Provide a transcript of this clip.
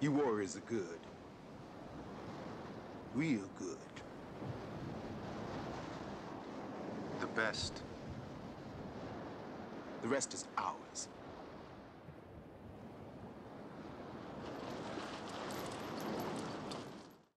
You warriors are good. Real good. The best. The rest is ours.